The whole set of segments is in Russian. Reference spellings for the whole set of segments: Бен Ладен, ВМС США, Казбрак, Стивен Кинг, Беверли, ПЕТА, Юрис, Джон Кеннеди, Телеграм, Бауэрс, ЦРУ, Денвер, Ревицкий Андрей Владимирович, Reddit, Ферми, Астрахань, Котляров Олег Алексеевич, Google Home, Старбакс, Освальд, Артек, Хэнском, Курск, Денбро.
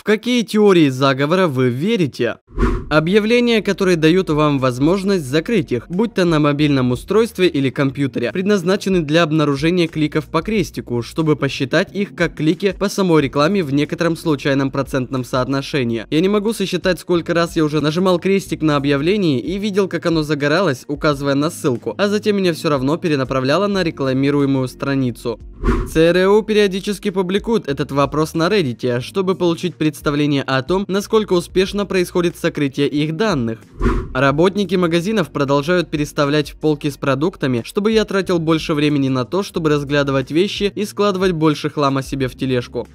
В какие теории заговора вы верите? Объявления, которые дают вам возможность закрыть их, будь то на мобильном устройстве или компьютере, предназначены для обнаружения кликов по крестику, чтобы посчитать их как клики по самой рекламе в некотором случайном процентном соотношении. Я не могу сосчитать, сколько раз я уже нажимал крестик на объявлении и видел, как оно загоралось, указывая на ссылку, а затем меня все равно перенаправляло на рекламируемую страницу. ЦРУ периодически публикует этот вопрос на Reddit, чтобы получить представление о том, насколько успешно происходит сокрытие их данных. Работники магазинов продолжают переставлять в полки с продуктами, чтобы я тратил больше времени на то, чтобы разглядывать вещи и складывать больше хлама себе в тележку.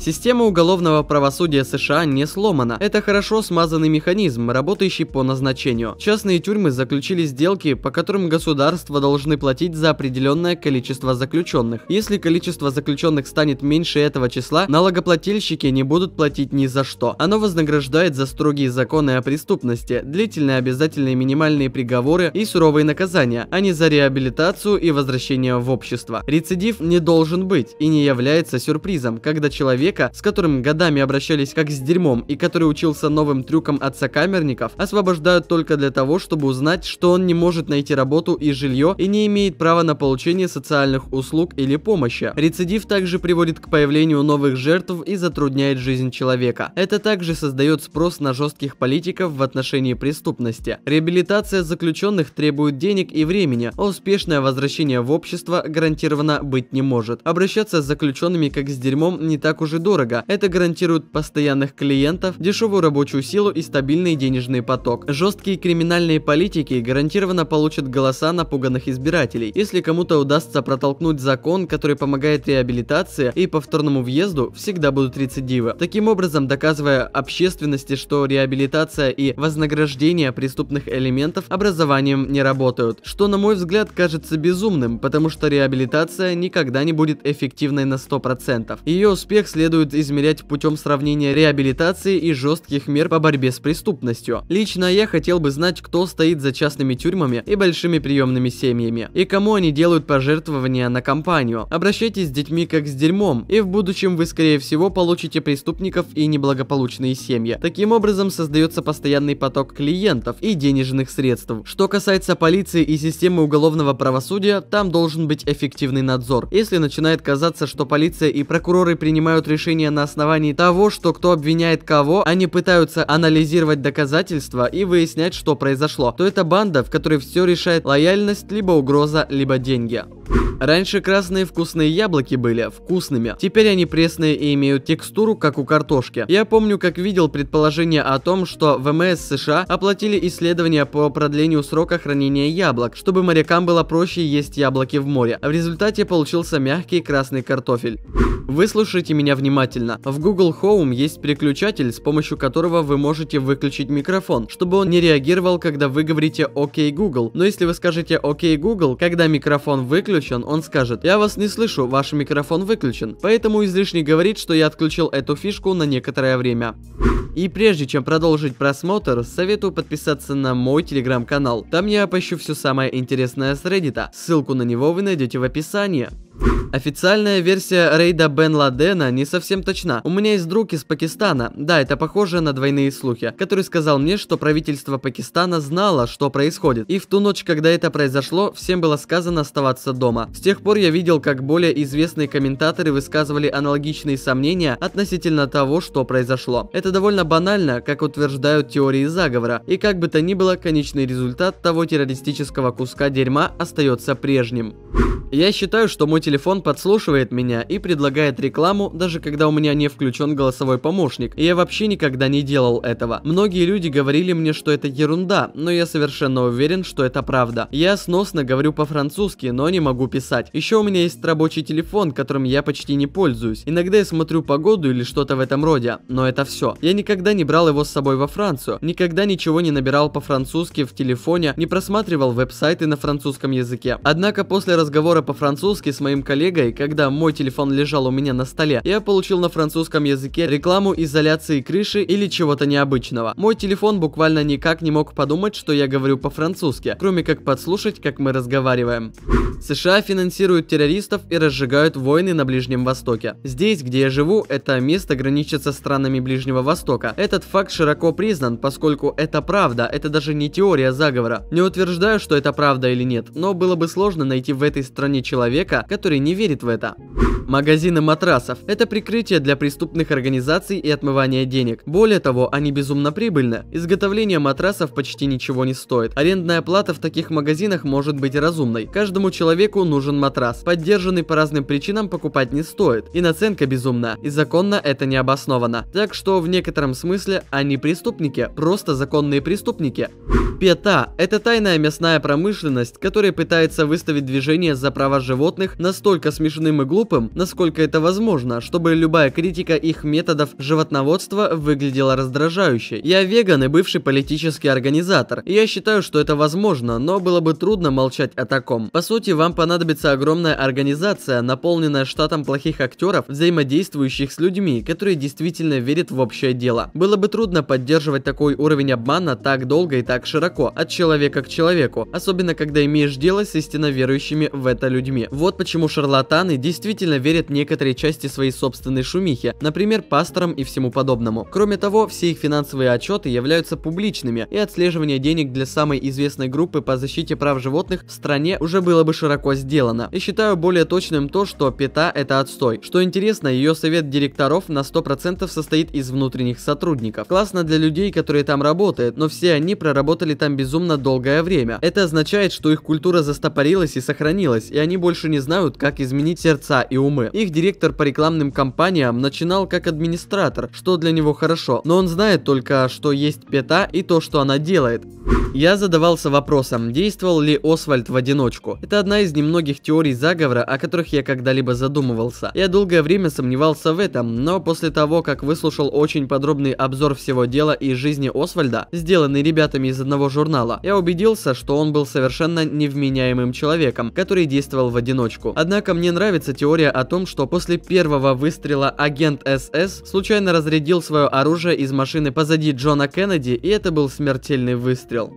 Система уголовного правосудия США не сломана. Это хорошо смазанный механизм, работающий по назначению. Частные тюрьмы заключили сделки, по которым государства должны платить за определенное количество заключенных. Если количество заключенных станет меньше этого числа, налогоплательщики не будут платить ни за что. Оно вознаграждает за строгие законы о преступности, длительные обязательные минимальные приговоры и суровые наказания, а не за реабилитацию и возвращение в общество. Рецидив не должен быть и не является сюрпризом, когда человека, с которым годами обращались как с дерьмом и который учился новым трюкам от сокамерников, освобождают только для того, чтобы узнать, что он не может найти работу и жилье и не имеет права на получение социальных услуг или помощи. Рецидив также приводит к появлению новых жертв и затрудняет жизнь человека. Это также создает спрос на жестких политиков в отношении преступности. Реабилитация заключенных требует денег и времени, а успешное возвращение в общество гарантированно быть не может. Обращаться с заключенными как с дерьмом не так уж и дорого. Это гарантирует постоянных клиентов, дешевую рабочую силу и стабильный денежный поток. Жесткие криминальные политики гарантированно получат голоса напуганных избирателей. Если кому-то удастся протолкнуть закон, который помогает реабилитации и повторному въезду, всегда будут рецидивы. Таким образом, доказывая общественности, что реабилитация и вознаграждение преступных элементов образованием не работают, что, на мой взгляд, кажется безумным, потому что реабилитация никогда не будет эффективной на 100%. Ее успех следует измерять путем сравнения реабилитации и жестких мер по борьбе с преступностью. Лично я хотел бы знать, кто стоит за частными тюрьмами и большими приемными семьями, и кому они делают пожертвования на компанию. Обращайтесь с детьми как с дерьмом, и в будущем вы, скорее всего, получите преступников и неблагополучные семьи. Таким образом, создается постоянный поток клиентов и денежных средств. Что касается полиции и системы уголовного правосудия, там должен быть эффективный надзор. Если начинает казаться, что полиция и прокуроры принимают решения на основании того, что кто обвиняет кого, они пытаются анализировать доказательства и выяснять, что произошло, то это банда, в которой все решает лояльность, либо угроза, либо деньги. Раньше красные вкусные яблоки были вкусными. Теперь они пресные и имеют текстуру, как у картошки. Я помню, как видел предположение о том, что ВМС США оплатили исследования по продлению срока хранения яблок, чтобы морякам было проще есть яблоки в море. В результате получился мягкий красный картофель. Выслушайте меня внимательно. В Google Home есть переключатель, с помощью которого вы можете выключить микрофон, чтобы он не реагировал, когда вы говорите «Окей, Google». Но если вы скажете «Окей, Google», когда микрофон выключен, он скажет: «Я вас не слышу, ваш микрофон выключен». Поэтому излишне говорить, что я отключил эту фишку на некоторое время. И прежде чем продолжить просмотр, советую подписаться на мой телеграм-канал. Там я опущу все самое интересное с Reddit. Ссылку на него вы найдете в описании. Официальная версия рейда Бен Ладена не совсем точна. У меня есть друг из Пакистана, да, это похоже на двойные слухи, который сказал мне, что правительство Пакистана знало, что происходит. И в ту ночь, когда это произошло, всем было сказано оставаться дома. С тех пор я видел, как более известные комментаторы высказывали аналогичные сомнения относительно того, что произошло. Это довольно банально, как утверждают теории заговора. И как бы то ни было, конечный результат того террористического куска дерьма остается прежним. Я считаю, что мой телефон подслушивает меня и предлагает рекламу, даже когда у меня не включен голосовой помощник, и я вообще никогда не делал этого. Многие люди говорили мне, что это ерунда, но я совершенно уверен, что это правда. Я сносно говорю по-французски, но не могу писать. Еще у меня есть рабочий телефон, которым я почти не пользуюсь. Иногда я смотрю погоду или что-то в этом роде, но это все. Я никогда не брал его с собой во Францию, никогда ничего не набирал по-французски в телефоне, не просматривал веб-сайты на французском языке. Однако после разговора по-французски с моим моим коллегой, когда мой телефон лежал у меня на столе, я получил на французском языке рекламу изоляции крыши или чего-то необычного. Мой телефон буквально никак не мог подумать, что я говорю по-французски, кроме как подслушать, как мы разговариваем. США финансируют террористов и разжигают войны на Ближнем Востоке. Здесь, где я живу, это место граничит со странами Ближнего Востока. Этот факт широко признан, поскольку это правда, это даже не теория заговора. Не утверждаю, что это правда или нет, но было бы сложно найти в этой стране человека, который не верит в это. Магазины матрасов. Это прикрытие для преступных организаций и отмывания денег. Более того, они безумно прибыльны. Изготовление матрасов почти ничего не стоит. Арендная плата в таких магазинах может быть разумной. Каждому человеку нужен матрас. Поддержанный по разным причинам покупать не стоит. И наценка безумна. И законно это не обосновано. Так что в некотором смысле они преступники. Просто законные преступники. ПЕТА. Это тайная мясная промышленность, которая пытается выставить движение за права животных настолько смешным и глупым, насколько это возможно, чтобы любая критика их методов животноводства выглядела раздражающей. Я веган и бывший политический организатор, и я считаю, что это возможно, но было бы трудно молчать о таком. По сути, вам понадобится огромная организация, наполненная штатом плохих актеров, взаимодействующих с людьми, которые действительно верят в общее дело. Было бы трудно поддерживать такой уровень обмана так долго и так широко, от человека к человеку, особенно когда имеешь дело с истинно верующими в это людьми. Вот почему шарлатаны действительно верят некоторые части своей собственной шумихи, например, пасторам и всему подобному. Кроме того, все их финансовые отчеты являются публичными, и отслеживание денег для самой известной группы по защите прав животных в стране уже было бы широко сделано. И считаю более точным то, что ПЕТА – это отстой. Что интересно, ее совет директоров на 100% состоит из внутренних сотрудников. Классно для людей, которые там работают, но все они проработали там безумно долгое время. Это означает, что их культура застопорилась и сохранилась, и они больше не знают, как изменить сердца и умы. Их директор по рекламным кампаниям начинал как администратор, что для него хорошо, но он знает только, что есть ПЕТА и то, что она делает. Я задавался вопросом, действовал ли Освальд в одиночку. Это одна из немногих теорий заговора, о которых я когда-либо задумывался. Я долгое время сомневался в этом, но после того, как выслушал очень подробный обзор всего дела и жизни Освальда, сделанный ребятами из одного журнала, я убедился, что он был совершенно невменяемым человеком, который действовал в одиночку. Однако мне нравится теория о том, что после первого выстрела агент СС случайно разрядил свое оружие из машины позади Джона Кеннеди, и это был смертельный выстрел.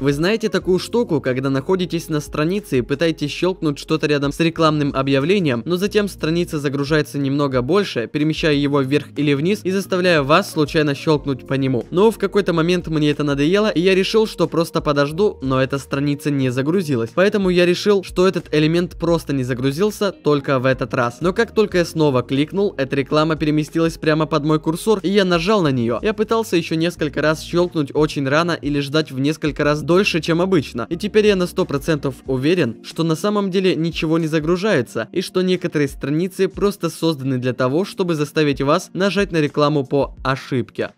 Вы знаете такую штуку, когда находитесь на странице и пытаетесь щелкнуть что-то рядом с рекламным объявлением, но затем страница загружается немного больше, перемещая его вверх или вниз и заставляя вас случайно щелкнуть по нему. Но в какой-то момент мне это надоело, и я решил, что просто подожду, но эта страница не загрузилась. Поэтому я решил, что этот элемент просто не загрузился только в этот раз. Но как только я снова кликнул, эта реклама переместилась прямо под мой курсор, и я нажал на нее. Я пытался еще несколько раз щелкнуть очень рано или ждать в несколько раз дольше, чем обычно. И теперь я на 100% уверен, что на самом деле ничего не загружается, и что некоторые страницы просто созданы для того, чтобы заставить вас нажать на рекламу по ошибке.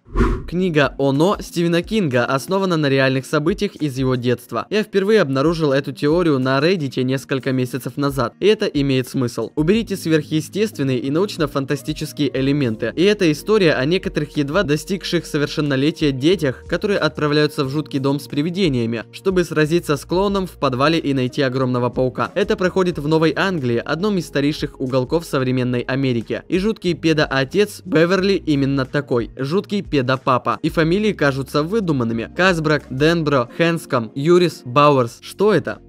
Книга «Оно» Стивена Кинга основана на реальных событиях из его детства. Я впервые обнаружил эту теорию на Reddit несколько месяцев назад, и это имеет смысл. Уберите сверхъестественные и научно-фантастические элементы. И это история о некоторых едва достигших совершеннолетия детях, которые отправляются в жуткий дом с привидениями, чтобы сразиться с клоуном в подвале и найти огромного паука. Это проходит в Новой Англии, одном из старейших уголков современной Америки. И жуткий педо-отец Беверли именно такой. Жуткий педо-папа. И фамилии кажутся выдуманными. Казбрак, Денбро, Хэнском, Юрис, Бауэрс. Что это?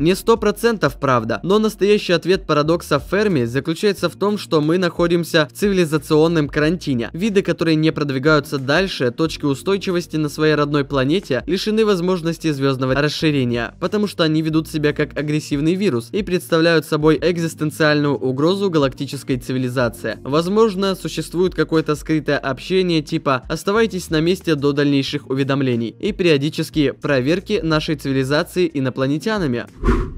Не 100% правда, но настоящий ответ парадокса Ферми заключается в том, что мы находимся в цивилизационном карантине. Виды, которые не продвигаются дальше точки устойчивости на своей родной планете, лишены возможности звездного расширения, потому что они ведут себя как агрессивный вирус и представляют собой экзистенциальную угрозу галактической цивилизации. Возможно, существует какое-то скрытое общение типа «оставайтесь на месте до дальнейших уведомлений» и периодические проверки нашей цивилизации инопланетянами.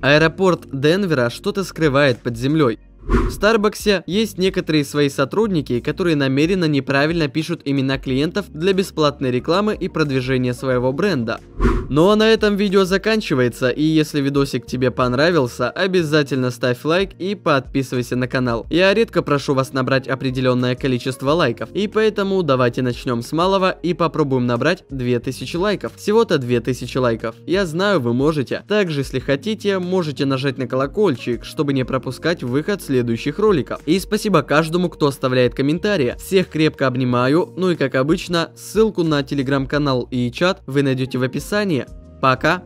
Аэропорт Денвера что-то скрывает под землей. В Старбаксе есть некоторые свои сотрудники, которые намеренно неправильно пишут имена клиентов для бесплатной рекламы и продвижения своего бренда. Ну а на этом видео заканчивается, и если видосик тебе понравился, обязательно ставь лайк и подписывайся на канал. Я редко прошу вас набрать определенное количество лайков, и поэтому давайте начнем с малого и попробуем набрать 2000 лайков. Всего-то 2000 лайков. Я знаю, вы можете. Также, если хотите, можете нажать на колокольчик, чтобы не пропускать выход следующих роликов. И спасибо каждому, кто оставляет комментарии. Всех крепко обнимаю, ну и как обычно, ссылку на телеграм-канал и чат вы найдете в описании. Пока!